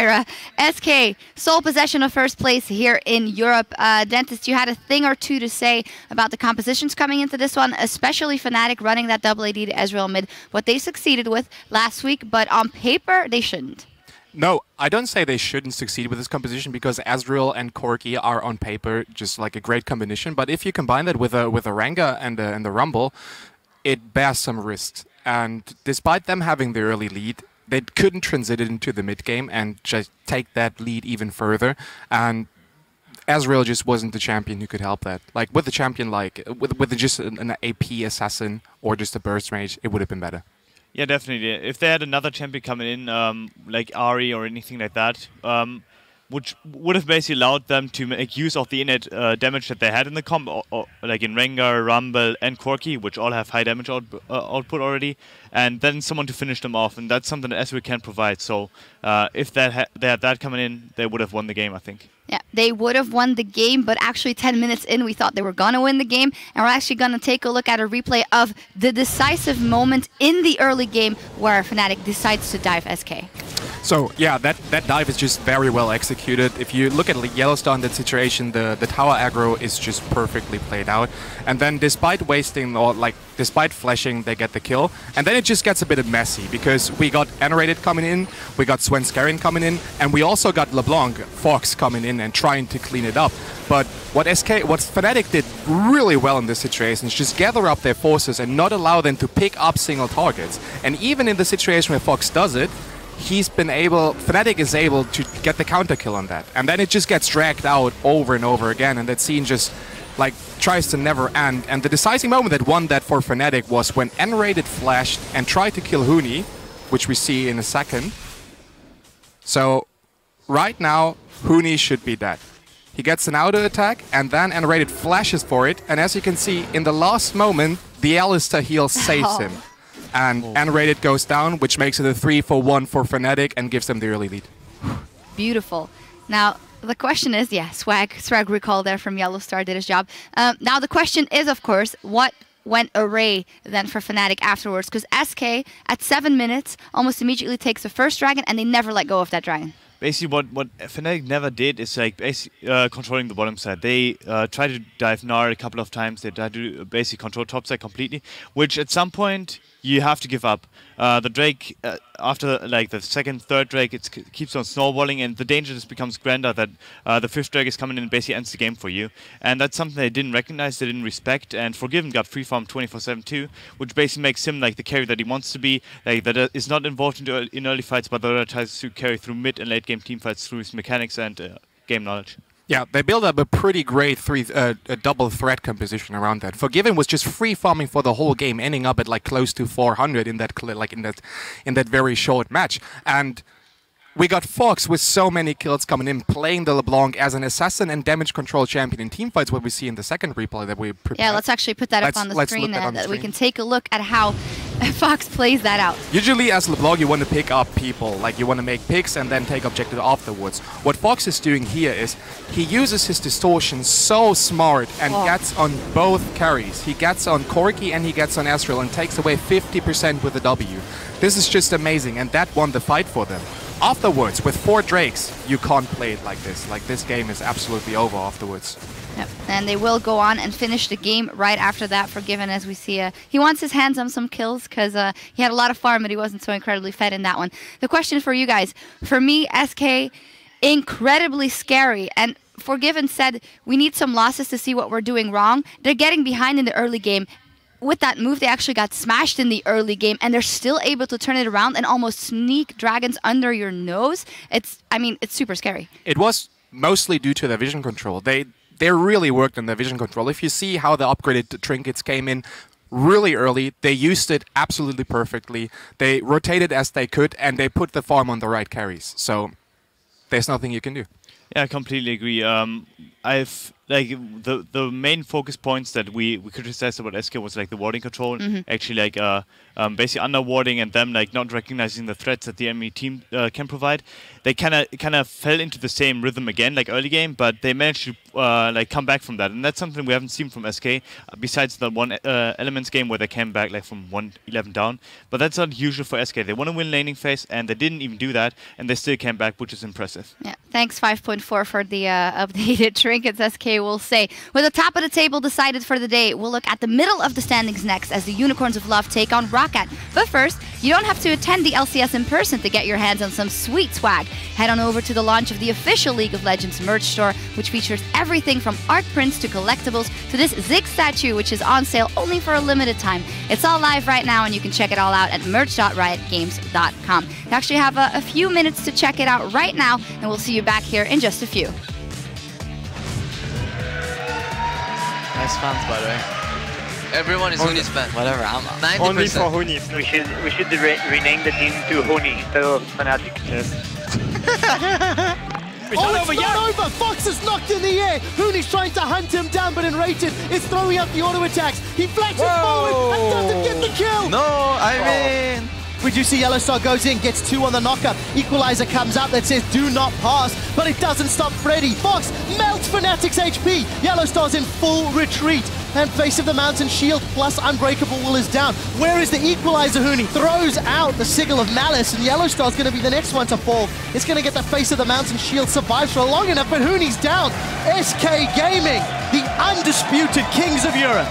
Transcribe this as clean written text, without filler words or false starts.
Tyra. SK, sole possession of first place here in Europe. Dentist, you had a thing or two to say about the compositions coming into this one, especially Fnatic running that double AD to Ezreal mid, what they succeeded with last week, but on paper, they shouldn't. No, I don't say they shouldn't succeed with this composition because Ezreal and Corki are on paper just like a great combination. But if you combine that with a Rengar and the Rumble, it bears some risks. And despite them having the early lead, they couldn't transit it into the mid game and just take that lead even further. And Ezreal just wasn't the champion who could help that. Like with the champion, like with just an AP assassin or just a burst mage, it would have been better. Yeah, definitely. If they had another champion coming in, like Ahri or anything like that, which would have basically allowed them to make use of the innate damage that they had in the comp, like in Rengar, Rumble, and Corki, which all have high damage output already, and then someone to finish them off, and that's something that Ezreal can provide. So if they had that coming in, they would have won the game, I think. Yeah, they would have won the game, but actually 10 minutes in, we thought they were going to win the game. And we're actually going to take a look at a replay of the decisive moment in the early game where Fnatic decides to dive SK. So, yeah, that dive is just very well executed. If you look at Yellowstar in that situation, the tower aggro is just perfectly played out. And then despite wasting, or like, despite flashing, they get the kill. And then it just gets a bit messy because we got N-rated coming in, we got Svenskarin coming in, and we also got LeBlanc, Fox coming in and trying to clean it up. But what Fnatic did really well in this situation is just gather up their forces and not allow them to pick up single targets. And even in the situation where Fox does it, Fnatic is able to get the counter kill on that. And then it just gets dragged out over and over again, and that scene just like tries to never end. And the decisive moment that won that for Fnatic was when N-rated flashed and tried to kill Huni, which we see in a second. So right now, Huni should be dead. He gets an auto attack, and then N-rated flashes for it. And as you can see, in the last moment, the Yellowstar heal saves him. And N-rated goes down, which makes it a 3-for-1 for Fnatic and gives them the early lead. Beautiful. Now, the question is, yeah, swag recall there from Yellowstar did his job. Now the question is, of course, what went awry then for Fnatic afterwards? Because SK, at 7 minutes, almost immediately takes the first dragon, and they never let go of that dragon. Basically, what Fnatic never did is like controlling the bottom side. They tried to dive Gnar a couple of times. They tried to basically control top side completely, which at some point you have to give up. The Drake, after like the second, third Drake, it keeps on snowballing, and the danger just becomes grander that the fifth Drake is coming in and basically ends the game for you. And that's something they didn't recognize, they didn't respect, and Forgiven got free farm 24/7 too, which basically makes him like the carry that he wants to be, like that is not involved in early fights, but that tries to carry through mid and late game team fights through his mechanics and game knowledge. Yeah, they build up a pretty great a double threat composition around that. Forgiven was just free farming for the whole game, ending up at like close to 400 in that very short match. And we got Fox with so many kills coming in, playing the LeBlanc as an assassin and damage control champion in teamfights, what we see in the second replay that we prepared. Yeah, let's actually put that up on the screen and that we can take a look at how Fox plays that out. Usually as LeBlanc, you want to pick up people, like you want to make picks and then take objective afterwards. What Fox is doing here is he uses his distortion so smart and gets on both carries. He gets on Corki and he gets on Ezreal and takes away 50% with a W. This is just amazing, and that won the fight for them. Afterwards, with 4 Drakes, you can't play it like this. Like, this game is absolutely over afterwards. Yep. And they will go on and finish the game right after that. Forgiven, as we see, he wants his hands on some kills because he had a lot of farm, but he wasn't so incredibly fed in that one. The question for you guys, for me, SK, incredibly scary. And Forgiven said, we need some losses to see what we're doing wrong. They're getting behind in the early game. With that move, they actually got smashed in the early game, and they're still able to turn it around and almost sneak dragons under your nose. I mean, it's super scary. It was mostly due to their vision control. They really worked on their vision control. If you see how the upgraded trinkets came in really early, they used it absolutely perfectly. They rotated as they could, and they put the farm on the right carries. So there's nothing you can do. Yeah, I completely agree. I've like the main focus points that we criticized about SK was like the warding control, actually like basically under warding and them like not recognizing the threats that the enemy team can provide. they kind of fell into the same rhythm again, like early game, but they managed to like come back from that, and that's something we haven't seen from SK besides the one Elements game where they came back like from 1-11 down. But that's not usual for SK. They want to win laning phase, and they didn't even do that, and they still came back, which is impressive. Yeah, thanks 5.4 for the updated trinkets. SK will say with the top of the table decided for the day. We'll look at the middle of the standings next as the Unicorns of Love take on ROCCAT. But first, you don't have to attend the LCS in person to get your hands on some sweet swag. Head on over to the launch of the official League of Legends merch store, which features everything from art prints to collectibles to this Zig statue, which is on sale only for a limited time. It's all live right now, and you can check it all out at merch.riotgames.com. You actually have a few minutes to check it out right now, and we'll see you back here in just a few. Nice fans, by the way. Everyone is Huni's fan. Whatever, I'm 90%. Only for Huni. We should rename the team to Huni instead of Fnatic. Yes. it's not over. Fox is knocked in the air. Huni's trying to hunt him down, but N-rated is throwing up the auto attacks. He flashes forward and doesn't get the kill. No, I mean... We do see Yellowstar goes in, gets 2 on the knockup. Equalizer comes up that says do not pass, but it doesn't stop Freddy. Fox melts Fnatic's HP. Yellowstar's in full retreat. And Face of the Mountain shield plus Unbreakable Will is down. Where is the Equalizer? Huni throws out the Sigil of Malice, and Yellowstar's going to be the next one to fall. It's going to get the Face of the Mountain shield, survives for long enough, but Huni's down. SK Gaming, the undisputed kings of Europe.